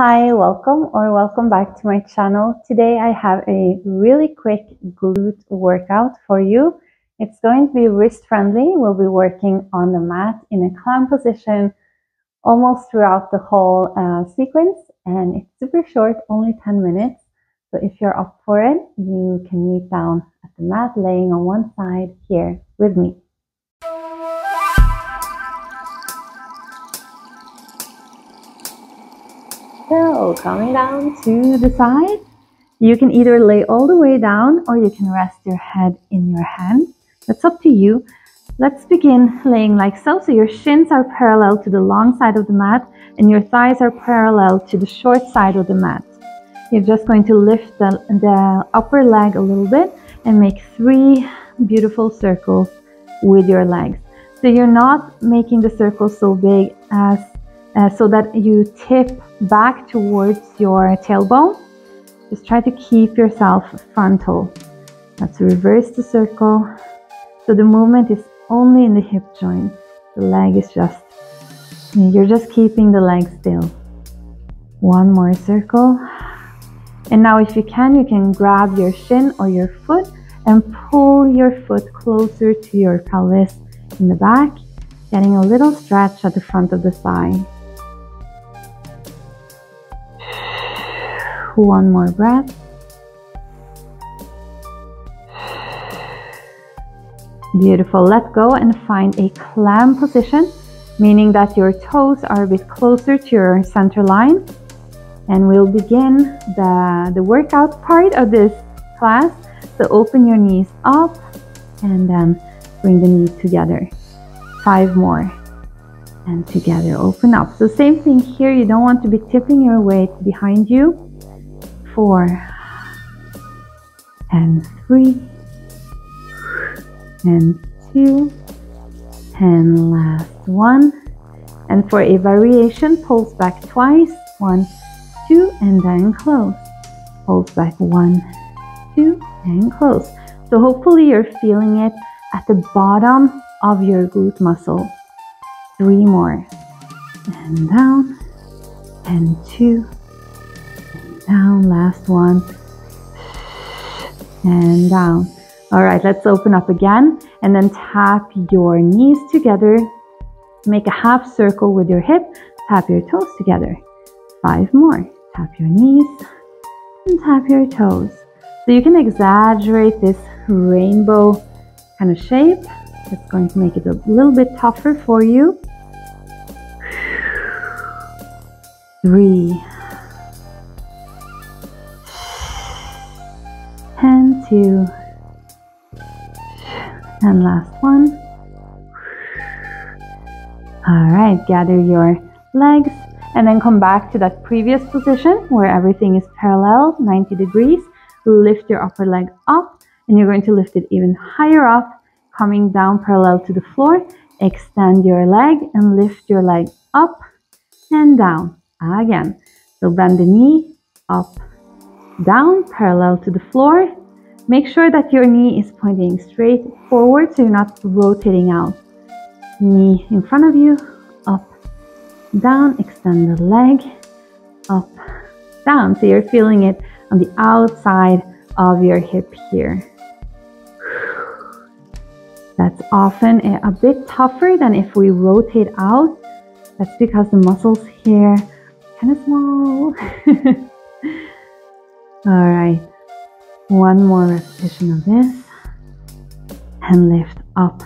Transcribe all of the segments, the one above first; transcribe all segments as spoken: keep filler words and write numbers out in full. Hi, welcome or welcome back to my channel. Today I have a really quick glute workout for you. It's going to be wrist friendly. We'll be working on the mat in a clam position almost throughout the whole uh, sequence, and it's super short, only ten minutes. So if you're up for it, you can meet down at the mat laying on one side here with me. So coming down to the side, you can either lay all the way down or you can rest your head in your hand. That's up to you. Let's begin laying like so. So your shins are parallel to the long side of the mat and your thighs are parallel to the short side of the mat. You're just going to lift the, the upper leg a little bit and make three beautiful circles with your legs. So you're not making the circle so big as Uh, so that you tip back towards your tailbone. Just try to keep yourself frontal. Let's reverse the circle. So the movement is only in the hip joint. The leg is just, you're just keeping the leg still. One more circle. And now if you can, you can grab your shin or your foot and pull your foot closer to your pelvis in the back, getting a little stretch at the front of the thigh. One more breath. Beautiful. Let go and find a clam position, meaning that your toes are a bit closer to your center line. And we'll begin the, the workout part of this class. So open your knees up and then bring the knees together. Five more. And together open up. So same thing here. You don't want to be tipping your weight behind you. Four and three and two and last one, and for a variation pulls back twice, one, two, and then close, pulls back one, two, and close. So hopefully you're feeling it at the bottom of your glute muscle. Three more, and down, and two, down, last one, and down. All right, let's open up again and then tap your knees together. Make a half circle with your hip, tap your toes together. Five more, tap your knees and tap your toes. So you can exaggerate this rainbow kind of shape. It's going to make it a little bit tougher for you. Three. And two, and last one. All right, gather your legs and then come back to that previous position where everything is parallel, ninety degrees. Lift your upper leg up and you're going to lift it even higher up, coming down parallel to the floor. Extend your leg and lift your leg up and down again. So bend the knee up, down, parallel to the floor. Make sure that your knee is pointing straight forward so you're not rotating out. Knee in front of you, up, down, extend the leg, up, down. So you're feeling it on the outside of your hip here. That's often a bit tougher than if we rotate out. That's because the muscles here are kind of small. All right, one more repetition of this, and lift up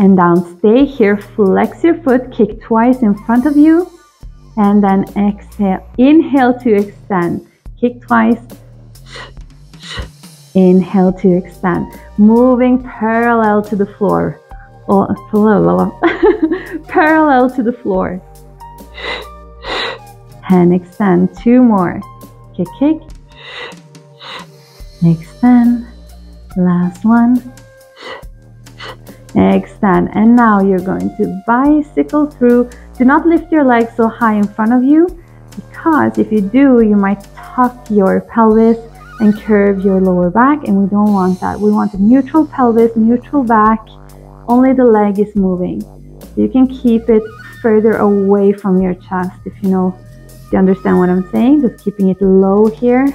and down. Stay here, flex your foot, kick twice in front of you, and then exhale. Inhale to extend, kick twice, inhale to extend. Moving parallel to the floor, parallel to the floor, and extend. Two more, kick, kick. Extend, last one, extend. And now you're going to bicycle through. Do not lift your legs so high in front of you, because if you do, you might tuck your pelvis and curve your lower back, and we don't want that. We want a neutral pelvis, neutral back, only the leg is moving. You can keep it further away from your chest if you know you understand what I'm saying? Just keeping it low here.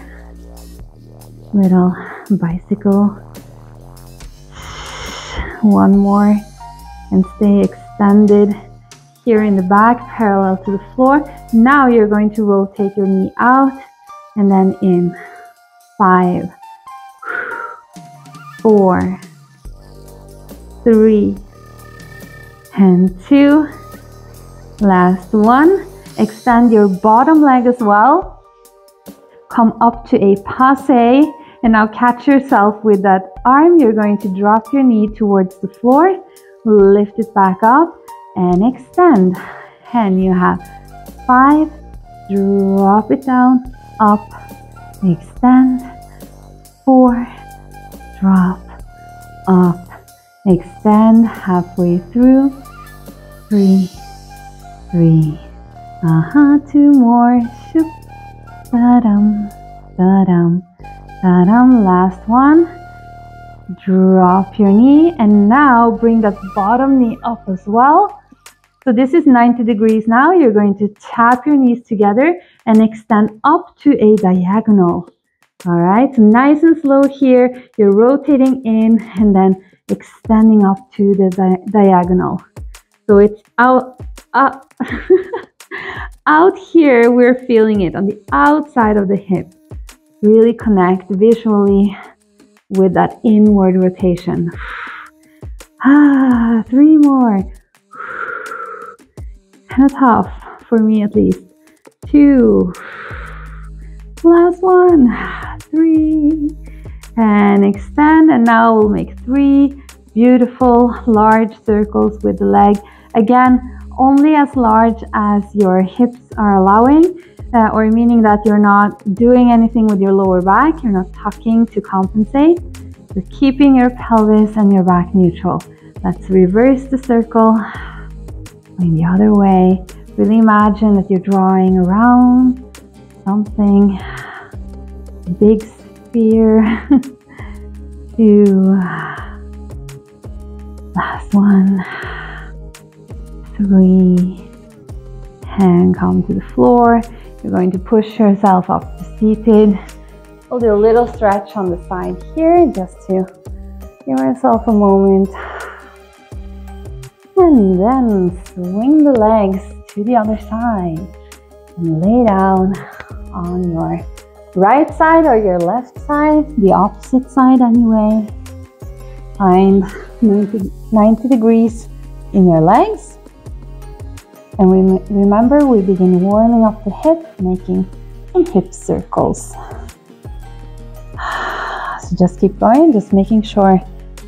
Little bicycle. One more, and stay extended here in the back, parallel to the floor. Now you're going to rotate your knee out and then in. Five, four, three, and two. Last one. Extend your bottom leg as well. Come up to a passe. And now catch yourself with that arm. You're going to drop your knee towards the floor. Lift it back up and extend. And you have five. Drop it down. Up. Extend. Four. Drop. Up. Extend. Halfway through. Three. Three. Uh-huh. Two more. Shoop. Da-dum. Da-dum. Da-dum. Last one. Drop your knee and now bring that bottom knee up as well. So this is ninety degrees now. You're going to tap your knees together and extend up to a diagonal. All right, so nice and slow here. You're rotating in and then extending up to the di diagonal. So it's out, up. Out here, we're feeling it on the outside of the hip. Really connect visually with that inward rotation. Ah, three more. Kind of tough, for me at least. Two. Last one. Three. And extend. And now we'll make three beautiful large circles with the leg. Again, only as large as your hips are allowing, uh, or meaning that you're not doing anything with your lower back. You're not tucking to compensate. You're keeping your pelvis and your back neutral. Let's reverse the circle. Going the other way. Really imagine that you're drawing around something. Big sphere. Two. Last one. Three. And come to the floor. You're going to push yourself up to seated. We'll do a little stretch on the side here just to give yourself a moment. And then swing the legs to the other side and lay down on your right side or your left side, the opposite side anyway. Find ninety, ninety degrees in your legs. And we, remember, we begin warming up the hip, making some hip circles. So just keep going, just making sure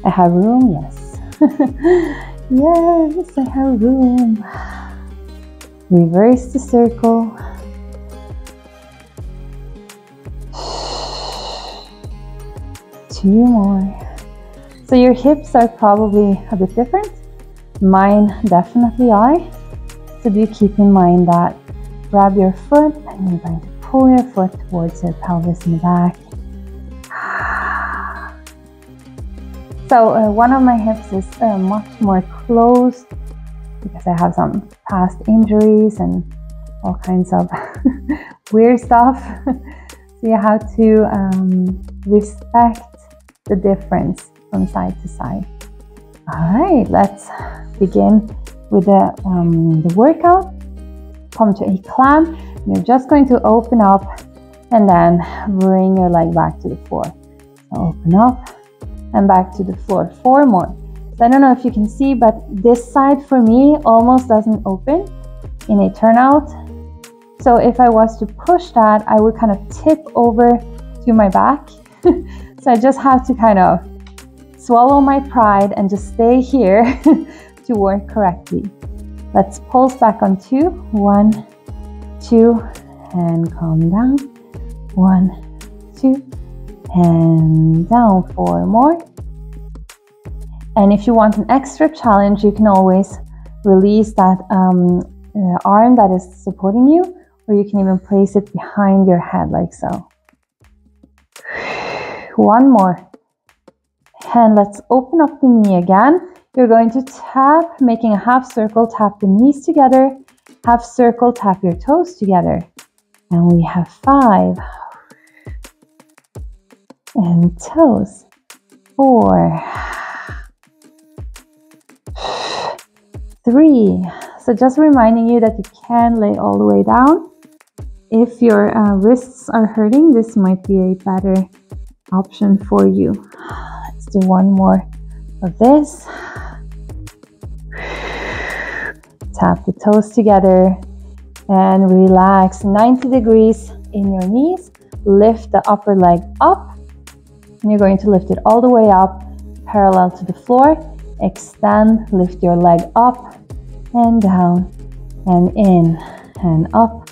I have room, yes. Yes, I have room. Reverse the circle. Two more. So your hips are probably a bit different. Mine definitely are. So do keep in mind that. Grab your foot and you're going to pull your foot towards your pelvis in the back. So uh, one of my hips is uh, much more closed because I have some past injuries and all kinds of weird stuff. So you have to um, respect the difference from side to side. All right, let's begin with the, um, the workout. Come to a clam. You're just going to open up and then bring your leg back to the floor. So open up. And back to the floor. Four more. So I don't know if you can see, but this side for me almost doesn't open in a turnout. So if I was to push that, I would kind of tip over to my back. So I just have to kind of swallow my pride and just stay here to work correctly. Let's pulse back on two. One, two, and calm down. One, two. And down. Four more. And if you want an extra challenge, you can always release that um, uh, arm that is supporting you, or you can even place it behind your head like so. One more. And let's open up the knee again. You're going to tap, making a half circle, tap the knees together, half circle, tap your toes together. and we have five, and toes, four, three. So just reminding you that you can lay all the way down. If your uh, wrists are hurting, this might be a better option for you. Let's do one more of this. Tap the toes together and relax ninety degrees in your knees. Lift the upper leg up, and you're going to lift it all the way up, parallel to the floor. Extend, lift your leg up and down and in, and up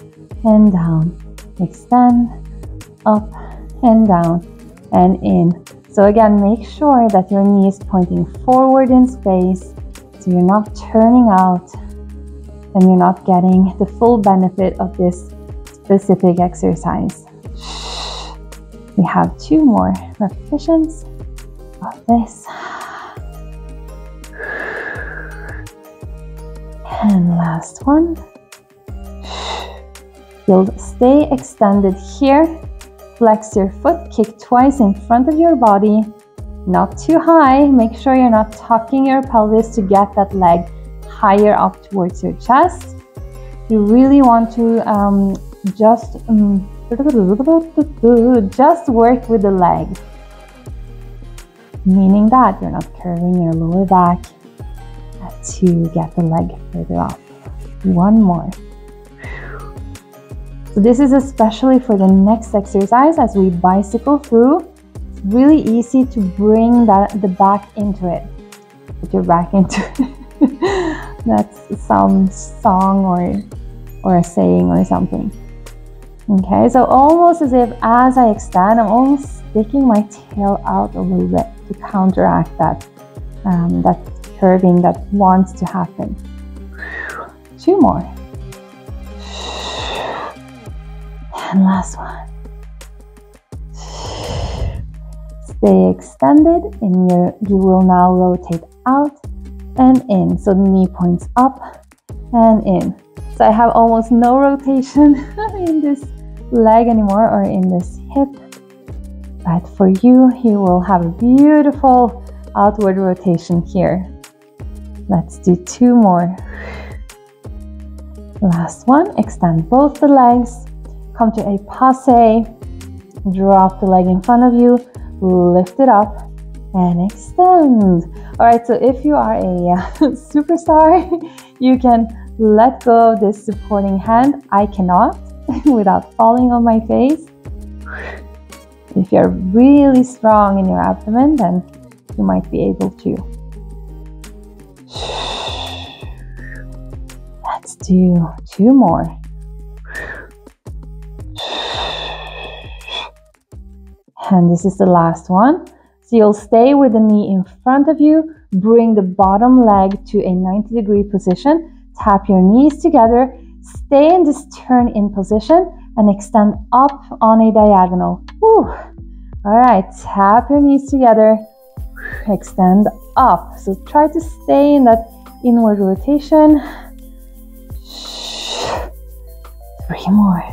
and down, extend, up and down and in. So again, make sure that your knee is pointing forward in space, so you're not turning out and you're not getting the full benefit of this specific exercise. We have two more repetitions of this. And last one. You'll stay extended here. Flex your foot, kick twice in front of your body, not too high. Make sure you're not tucking your pelvis to get that leg higher up towards your chest. You really want to um, just, um, just work with the leg. Meaning that you're not curving your lower back to get the leg further up. One more. So this is especially for the next exercise as we bicycle through. It's really easy to bring that the back into it. Put your back into it. That's some song or, or a saying or something. Okay, so almost as if as I extend, I'm almost sticking my tail out a little bit to counteract that, um, that curving that wants to happen. Two more. And last one. Stay extended in your, you will now rotate out and in. So the knee points up and in. So I have almost no rotation in this leg anymore or in this hip. But for you, you will have a beautiful outward rotation here. Let's do two more. Last one, extend both the legs. Come to a passe. Drop the leg in front of you. Lift it up and extend. All right, so if you are a superstar, you can let go of this supporting hand. I cannot without falling on my face. If you're really strong in your abdomen, then you might be able to. Let's do two more. And this is the last one. So you'll stay with the knee in front of you, bring the bottom leg to a ninety degree position, tap your knees together, stay in this turn in position, and extend up on a diagonal. Whew. All right, tap your knees together, extend up. So try to stay in that inward rotation. Three more.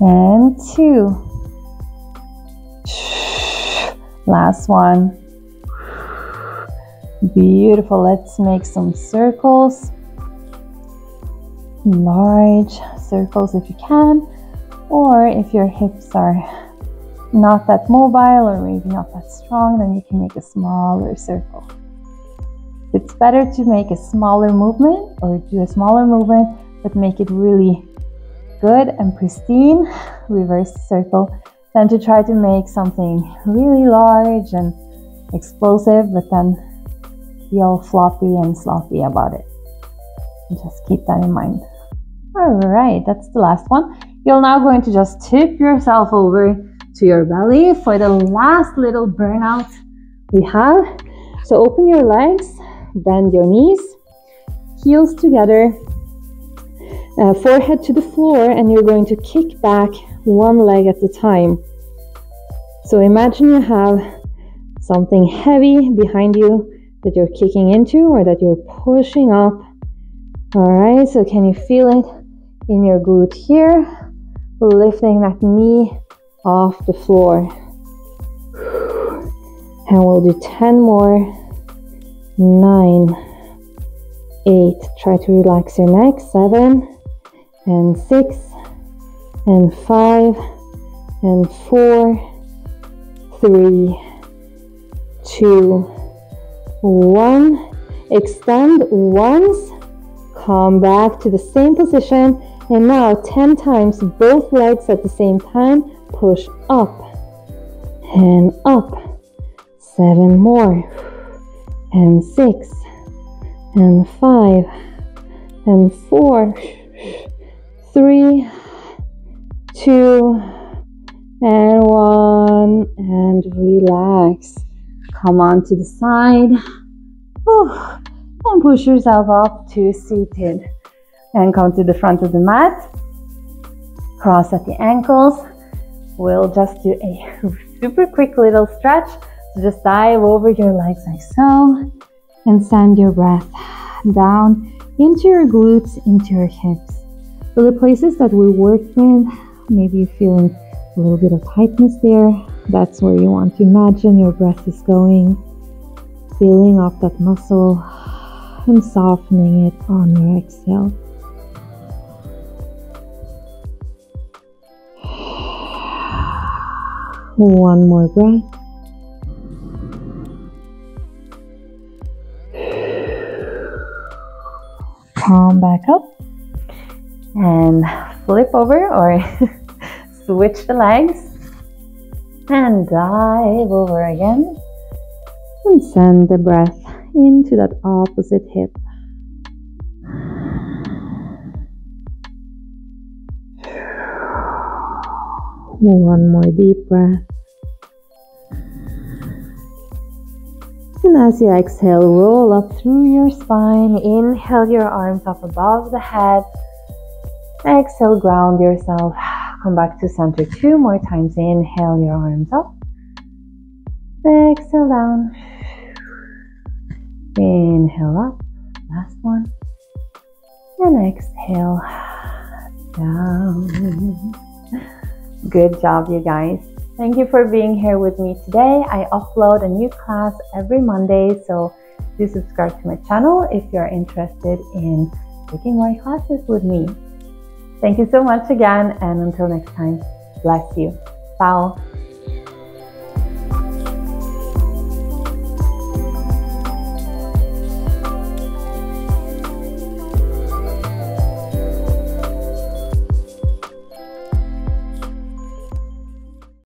And two. Last one. Beautiful. Let's make some circles. Large circles if you can. Or if your hips are not that mobile or maybe not that strong, then you can make a smaller circle. It's better to make a smaller movement or do a smaller movement, but make it really good and pristine, reverse circle, than to try to make something really large and explosive, but then feel floppy and sloppy about it. Just keep that in mind. All right, that's the last one. You're now going to just tip yourself over to your belly for the last little burnout we have. So open your legs. Bend your knees, heels together, uh, forehead to the floor, and you're going to kick back one leg at a time. So imagine you have something heavy behind you that you're kicking into or that you're pushing up, All right, so can you feel it in your glute here? Lifting that knee off the floor. And we'll do ten more. Nine, eight, try to relax your neck. Seven, and six, and five, and four, three, two, one. Extend once, come back to the same position, and now ten times, both legs at the same time. Push up and up. Seven more, and six, and five, and four, three, two, and one, and relax. Come on to the side. Whew. And push yourself up to seated. And come to the front of the mat. Cross at the ankles. We'll just do a super quick little stretch. So just dive over your legs like so. And send your breath down into your glutes, into your hips. So the places that we worked with, maybe you're feeling a little bit of tightness there. That's where you want to imagine your breath is going. Feeling up that muscle and softening it on your exhale. One more breath. Come back up and flip over or switch the legs and dive over again and send the breath into that opposite hip. One more deep breath. And as you exhale, roll up through your spine. Inhale your arms up above the head. Exhale, ground yourself. Come back to center two more times. Inhale your arms up. Exhale down. Inhale up. Last one. And exhale down. Good job, you guys. Thank you for being here with me today. I upload a new class every Monday, so do subscribe to my channel if you're interested in taking more classes with me. Thank you so much again, and until next time, bless you. Ciao.